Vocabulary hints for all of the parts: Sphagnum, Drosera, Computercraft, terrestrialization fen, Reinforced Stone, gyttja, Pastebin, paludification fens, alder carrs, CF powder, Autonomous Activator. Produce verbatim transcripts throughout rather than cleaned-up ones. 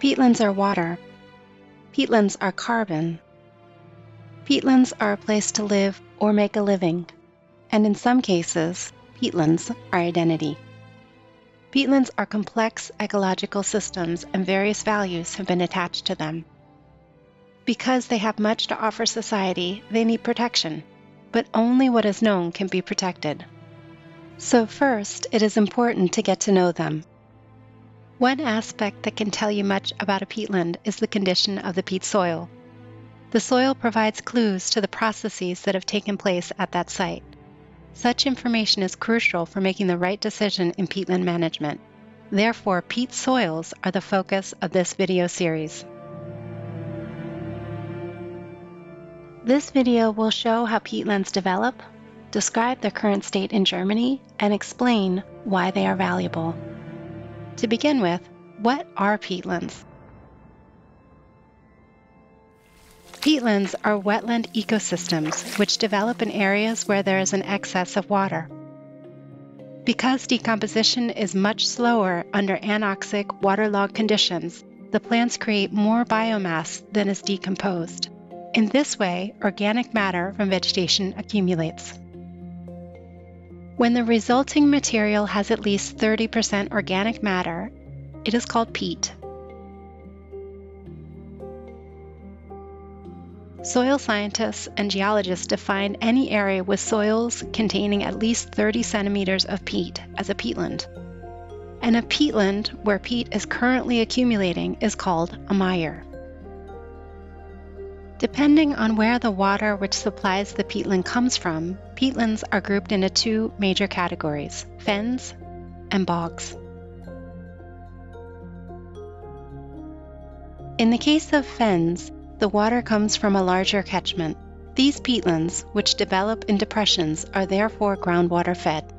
Peatlands are water. Peatlands are carbon. Peatlands are a place to live or make a living, and in some cases, peatlands are identity. Peatlands are complex ecological systems and various values have been attached to them. Because they have much to offer society, they need protection, but only what is known can be protected. So first, it is important to get to know them. One aspect that can tell you much about a peatland is the condition of the peat soil. The soil provides clues to the processes that have taken place at that site. Such information is crucial for making the right decision in peatland management. Therefore, peat soils are the focus of this video series. This video will show how peatlands develop, describe their current state in Germany, and explain why they are valuable. To begin with, what are peatlands? Peatlands are wetland ecosystems which develop in areas where there is an excess of water. Because decomposition is much slower under anoxic, waterlogged conditions, the plants create more biomass than is decomposed. In this way, organic matter from vegetation accumulates. When the resulting material has at least thirty percent organic matter, it is called peat. Soil scientists and geologists define any area with soils containing at least thirty centimeters of peat as a peatland. And a peatland where peat is currently accumulating is called a mire. Depending on where the water which supplies the peatland comes from, peatlands are grouped into two major categories: fens and bogs. In the case of fens, the water comes from a larger catchment. These peatlands, which develop in depressions, are therefore groundwater fed.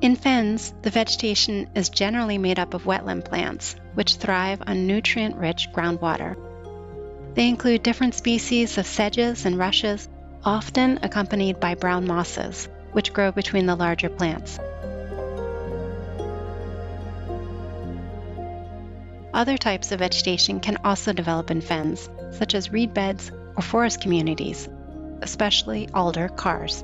In fens, the vegetation is generally made up of wetland plants, which thrive on nutrient-rich groundwater. They include different species of sedges and rushes, often accompanied by brown mosses, which grow between the larger plants. Other types of vegetation can also develop in fens, such as reed beds or forest communities, especially alder carrs.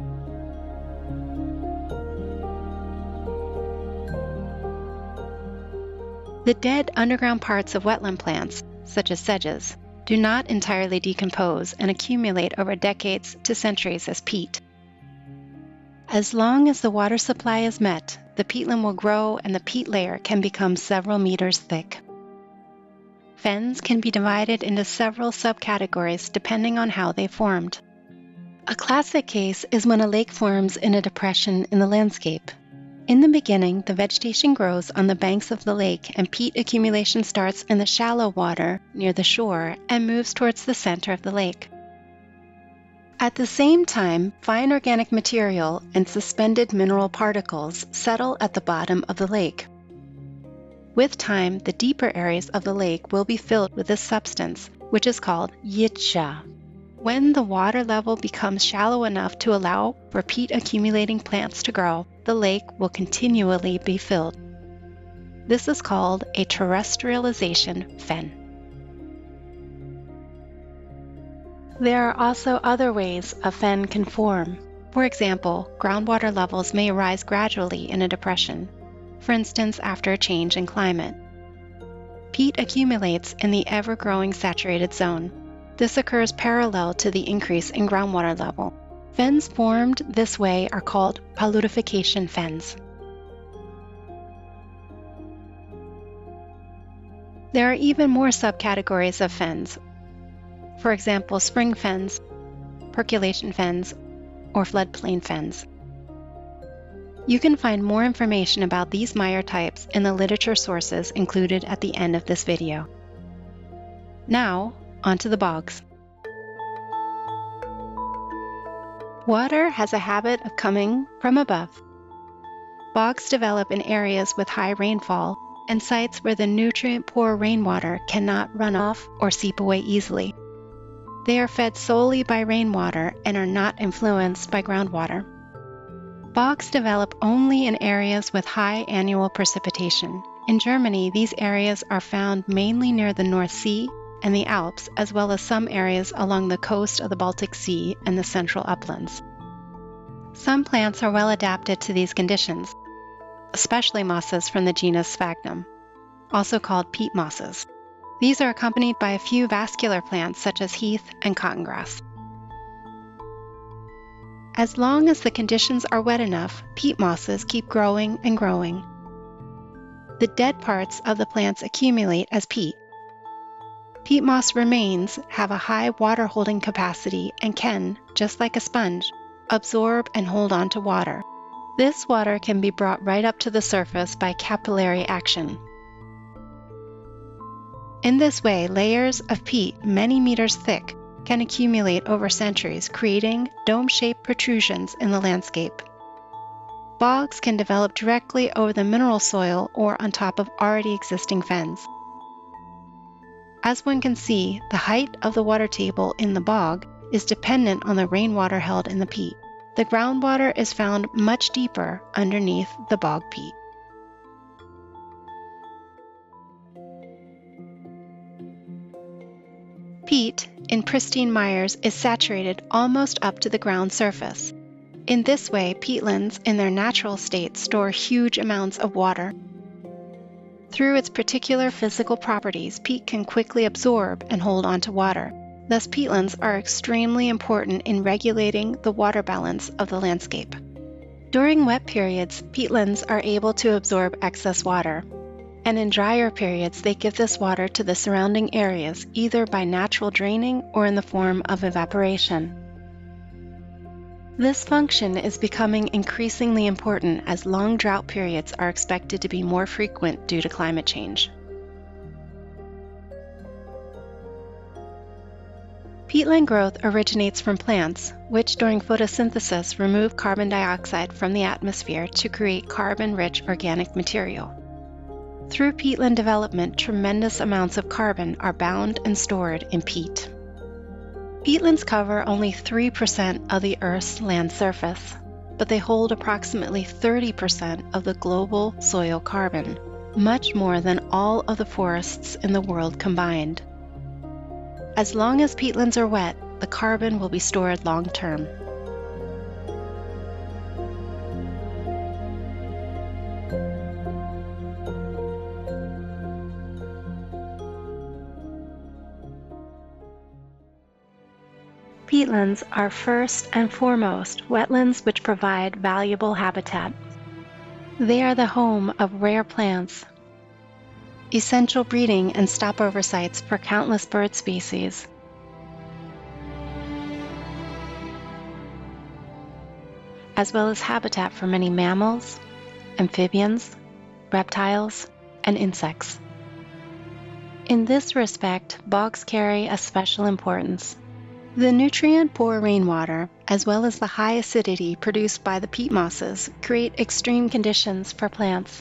The dead underground parts of wetland plants, such as sedges, do not entirely decompose and accumulate over decades to centuries as peat. As long as the water supply is met, the peatland will grow and the peat layer can become several meters thick. Fens can be divided into several subcategories depending on how they formed. A classic case is when a lake forms in a depression in the landscape. In the beginning, the vegetation grows on the banks of the lake and peat accumulation starts in the shallow water near the shore and moves towards the center of the lake. At the same time, fine organic material and suspended mineral particles settle at the bottom of the lake. With time, the deeper areas of the lake will be filled with this substance, which is called gyttja. When the water level becomes shallow enough to allow for peat-accumulating plants to grow, the lake will continually be filled. This is called a terrestrialization fen. There are also other ways a fen can form. For example, groundwater levels may rise gradually in a depression, for instance, after a change in climate. Peat accumulates in the ever-growing saturated zone. This occurs parallel to the increase in groundwater level. Fens formed this way are called paludification fens. There are even more subcategories of fens. For example, spring fens, percolation fens, or floodplain fens. You can find more information about these mire types in the literature sources included at the end of this video. Now, onto the bogs. Water has a habit of coming from above. Bogs develop in areas with high rainfall and sites where the nutrient-poor rainwater cannot run off or seep away easily. They are fed solely by rainwater and are not influenced by groundwater. Bogs develop only in areas with high annual precipitation, In Germany, these areas are found mainly near the North Sea and the Alps, as well as some areas along the coast of the Baltic Sea and the central uplands. Some plants are well adapted to these conditions, especially mosses from the genus Sphagnum, also called peat mosses. These are accompanied by a few vascular plants such as heath and cottongrass. As long as the conditions are wet enough, peat mosses keep growing and growing. The dead parts of the plants accumulate as peat. Peat moss remains have a high water-holding capacity and can, just like a sponge, absorb and hold on to water. This water can be brought right up to the surface by capillary action. In this way, layers of peat many meters thick can accumulate over centuries, creating dome-shaped protrusions in the landscape. Bogs can develop directly over the mineral soil or on top of already existing fens. As one can see, the height of the water table in the bog is dependent on the rainwater held in the peat. The groundwater is found much deeper underneath the bog peat. Peat in pristine mires is saturated almost up to the ground surface. In this way, peatlands in their natural state store huge amounts of water. Through its particular physical properties, peat can quickly absorb and hold onto water. Thus, peatlands are extremely important in regulating the water balance of the landscape. During wet periods, peatlands are able to absorb excess water, and in drier periods, they give this water to the surrounding areas, either by natural draining or in the form of evaporation. This function is becoming increasingly important as long drought periods are expected to be more frequent due to climate change. Peatland growth originates from plants, which during photosynthesis remove carbon dioxide from the atmosphere to create carbon-rich organic material. Through peatland development, tremendous amounts of carbon are bound and stored in peat. Peatlands cover only three percent of the Earth's land surface, but they hold approximately thirty percent of the global soil carbon, much more than all of the forests in the world combined. As long as peatlands are wet, the carbon will be stored long-term. Peatlands are first and foremost wetlands which provide valuable habitat. They are the home of rare plants, essential breeding and stopover sites for countless bird species. As well as habitat for many mammals, amphibians, reptiles, and insects. In this respect, bogs carry a special importance. The nutrient-poor rainwater, as well as the high acidity produced by the peat mosses, create extreme conditions for plants.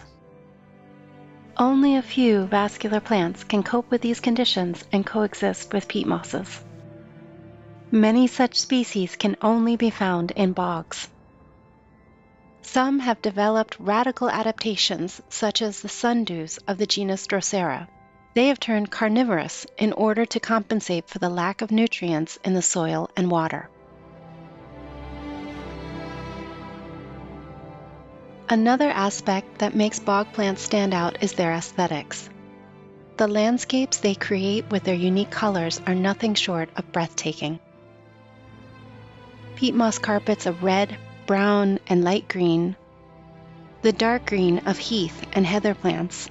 Only a few vascular plants can cope with these conditions and coexist with peat mosses. Many such species can only be found in bogs. Some have developed radical adaptations, such as the sundews of the genus Drosera. They have turned carnivorous in order to compensate for the lack of nutrients in the soil and water. Another aspect that makes bog plants stand out is their aesthetics. The landscapes they create with their unique colors are nothing short of breathtaking. Peat moss carpets of red, brown, and light green, the dark green of heath and heather plants,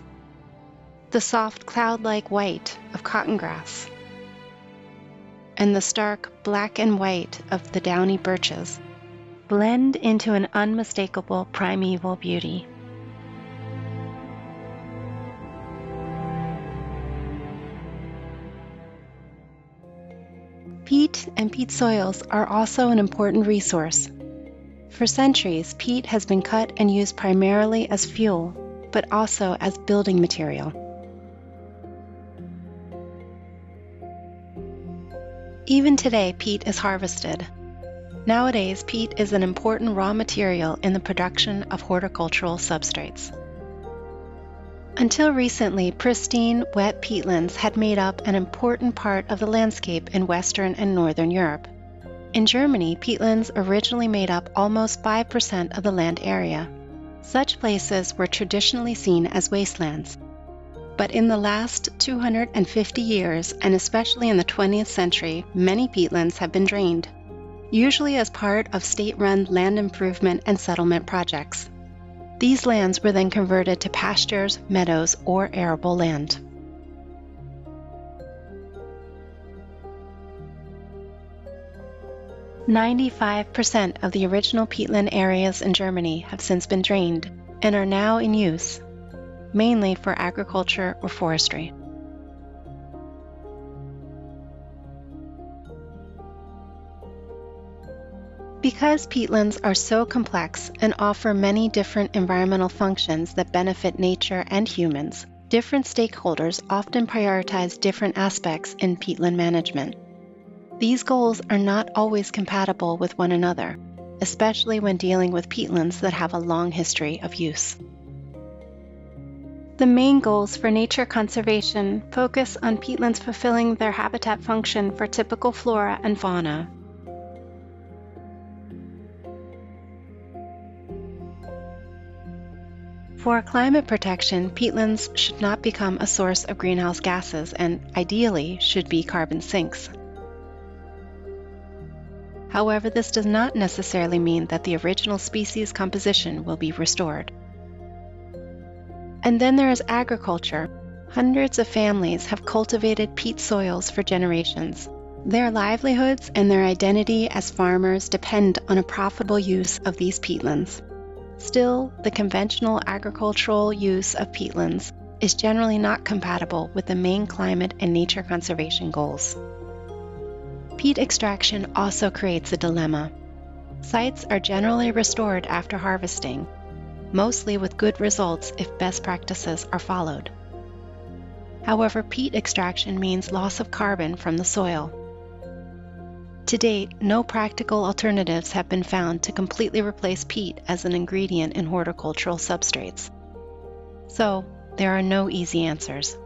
the soft cloud-like white of cottongrass, and the stark black and white of the downy birches blend into an unmistakable primeval beauty. Peat and peat soils are also an important resource. For centuries, peat has been cut and used primarily as fuel, but also as building material. Even today, peat is harvested. Nowadays, peat is an important raw material in the production of horticultural substrates. Until recently, pristine, wet peatlands had made up an important part of the landscape in Western and Northern Europe. In Germany, peatlands originally made up almost five percent of the land area. Such places were traditionally seen as wastelands. But in the last two hundred fifty years, and especially in the twentieth century, many peatlands have been drained, usually as part of state-run land improvement and settlement projects. These lands were then converted to pastures, meadows, or arable land. ninety-five percent of the original peatland areas in Germany have since been drained and are now in use, mainly for agriculture or forestry. Because peatlands are so complex and offer many different environmental functions that benefit nature and humans, different stakeholders often prioritize different aspects in peatland management. These goals are not always compatible with one another, especially when dealing with peatlands that have a long history of use. The main goals for nature conservation focus on peatlands fulfilling their habitat function for typical flora and fauna. For climate protection, peatlands should not become a source of greenhouse gases and, ideally, should be carbon sinks. However, this does not necessarily mean that the original species composition will be restored. And then there is agriculture. Hundreds of families have cultivated peat soils for generations. Their livelihoods and their identity as farmers depend on a profitable use of these peatlands. Still, the conventional agricultural use of peatlands is generally not compatible with the main climate and nature conservation goals. Peat extraction also creates a dilemma. Sites are generally restored after harvesting, mostly with good results if best practices are followed. However, peat extraction means loss of carbon from the soil. To date, no practical alternatives have been found to completely replace peat as an ingredient in horticultural substrates. So, there are no easy answers.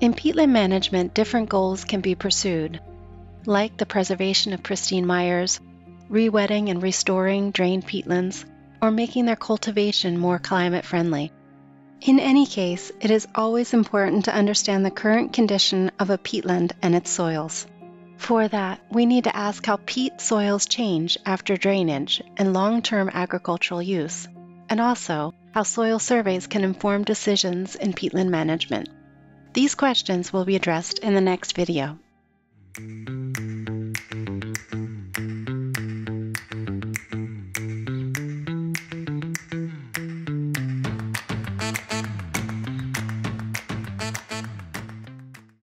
In peatland management, different goals can be pursued, like the preservation of pristine mires, re-wetting and restoring drained peatlands, or making their cultivation more climate-friendly. In any case, it is always important to understand the current condition of a peatland and its soils. For that, we need to ask how peat soils change after drainage and long-term agricultural use, and also how soil surveys can inform decisions in peatland management. These questions will be addressed in the next video.